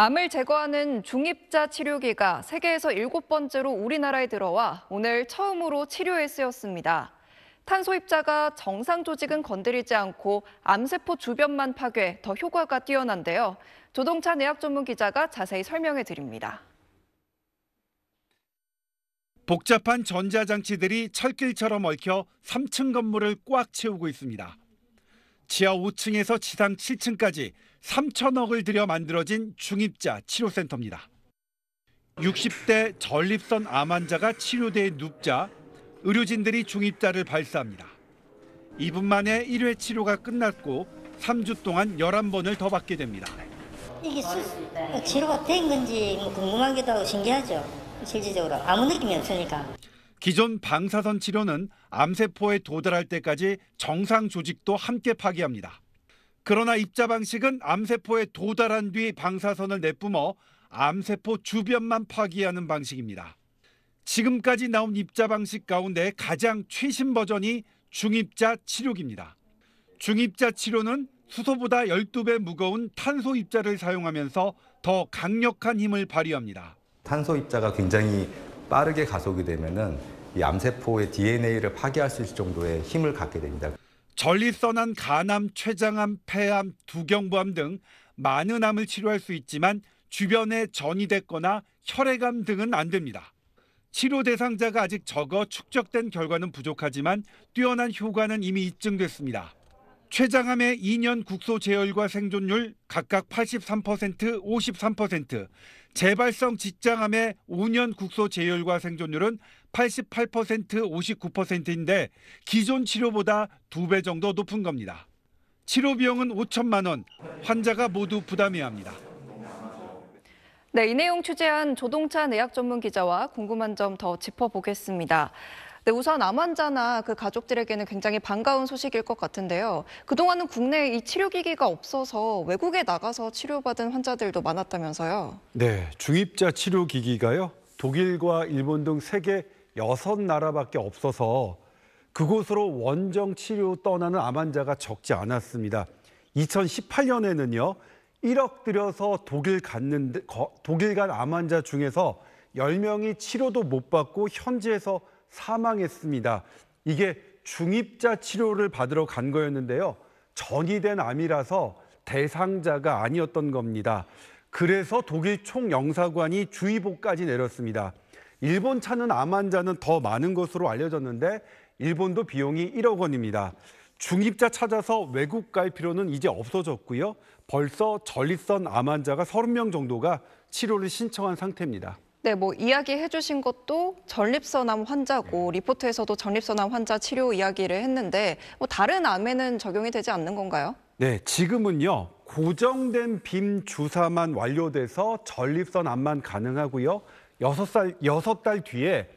암을 제거하는 중입자 치료기가 세계에서 7번째로 우리나라에 들어와 오늘 처음으로 치료에 쓰였습니다. 탄소입자가 정상 조직은 건드리지 않고 암세포 주변만 파괴, 더 효과가 뛰어난데요. 조동찬 의학전문기자가 자세히 설명해 드립니다. 복잡한 전자장치들이 철길처럼 얽혀 3층 건물을 꽉 채우고 있습니다. 지하 5층에서 지상 7층까지 3천억을 들여 만들어진 중입자 치료센터입니다. 60대 전립선 암 환자가 치료대에 눕자 의료진들이 중입자를 발사합니다. 2분 만에 1회 치료가 끝났고 3주 동안 11번을 더 받게 됩니다. 이게 치료가 된 건지 궁금하기도 하고 신기하죠. 실질적으로 아무 느낌이 없으니까. 기존 방사선 치료는 암세포에 도달할 때까지 정상 조직도 함께 파괴합니다. 그러나 입자 방식은 암세포에 도달한 뒤 방사선을 내뿜어 암세포 주변만 파괴하는 방식입니다. 지금까지 나온 입자 방식 가운데 가장 최신 버전이 중입자 치료기입니다. 중입자 치료는 수소보다 12배 무거운 탄소 입자를 사용하면서 더 강력한 힘을 발휘합니다. 탄소 입자가 굉장히 빠르게 가속이 되면은 이 암세포의 DNA를 파괴할 수 있을 정도의 힘을 갖게 됩니다. 전립선암, 간암, 췌장암, 폐암, 두경부암 등 많은 암을 치료할 수 있지만 주변에 전이 됐거나 혈액암 등은 안 됩니다. 치료 대상자가 아직 적어 축적된 결과는 부족하지만 뛰어난 효과는 이미 입증됐습니다. 췌장암의 2년 국소 재혈과 생존율 각각 83%, 53%, 재발성 직장암의 5년 국소 재혈과 생존율은 88%, 59%인데 기존 치료보다 2배 정도 높은 겁니다. 치료 비용은 5천만 원, 환자가 모두 부담해야 합니다. 네, 이 내용 취재한 조동찬 의학전문기자와 궁금한 점 더 짚어보겠습니다. 네, 우선 암 환자나 그 가족들에게는 굉장히 반가운 소식일 것 같은데요. 그동안은 국내에 이 치료기기가 없어서 외국에 나가서 치료받은 환자들도 많았다면서요. 네, 중입자 치료기기가요, 독일과 일본 등 세계 6나라밖에 없어서 그곳으로 원정 치료 떠나는 암 환자가 적지 않았습니다. 2018년에는요, 1억 들여서 독일 간 암 환자 중에서 10명이 치료도 못 받고 현지에서 사망했습니다. 이게 중입자 치료를 받으러 간 거였는데요. 전이 된 암이라서 대상자가 아니었던 겁니다. 그래서 독일 총영사관이 주의보까지 내렸습니다. 일본 찾는 암 환자는 더 많은 것으로 알려졌는데 일본도 비용이 1억 원입니다. 중입자 찾아서 외국 갈 필요는 이제 없어졌고요. 벌써 전립선 암 환자가 30명 정도가 치료를 신청한 상태입니다. 네, 뭐 이야기해 주신 것도 전립선암 환자고 리포트에서도 전립선암 환자 치료 이야기를 했는데 뭐 다른 암에는 적용이 되지 않는 건가요? 네, 지금은요. 고정된 빔 주사만 완료돼서 전립선암만 가능하고요. 6달 뒤에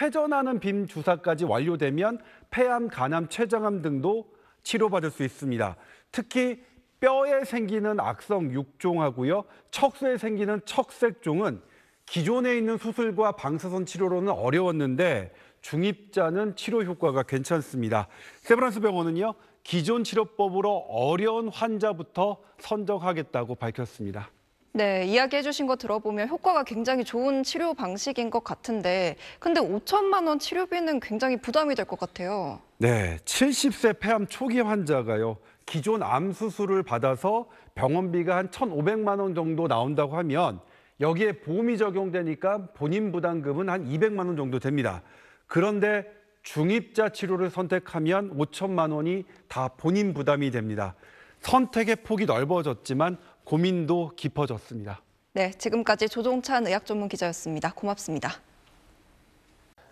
회전하는 빔 주사까지 완료되면 폐암, 간암, 췌장암 등도 치료받을 수 있습니다. 특히 뼈에 생기는 악성 육종하고요. 척수에 생기는 척색종은 기존에 있는 수술과 방사선 치료로는 어려웠는데 중입자는 치료 효과가 괜찮습니다. 세브란스 병원은요, 기존 치료법으로 어려운 환자부터 선정하겠다고 밝혔습니다. 네, 이야기해 주신 거 들어보면 효과가 굉장히 좋은 치료 방식인 것 같은데 근데 5천만 원 치료비는 굉장히 부담이 될 것 같아요. 네, 70세 폐암 초기 환자가요, 기존 암 수술을 받아서 병원비가 한 1,500만 원 정도 나온다고 하면 여기에 보험이 적용되니까 본인 부담금은 한 200만 원 정도 됩니다. 그런데 중입자 치료를 선택하면 5천만 원이 다 본인 부담이 됩니다. 선택의 폭이 넓어졌지만 고민도 깊어졌습니다. 네, 지금까지 조동찬 의학전문기자였습니다. 고맙습니다.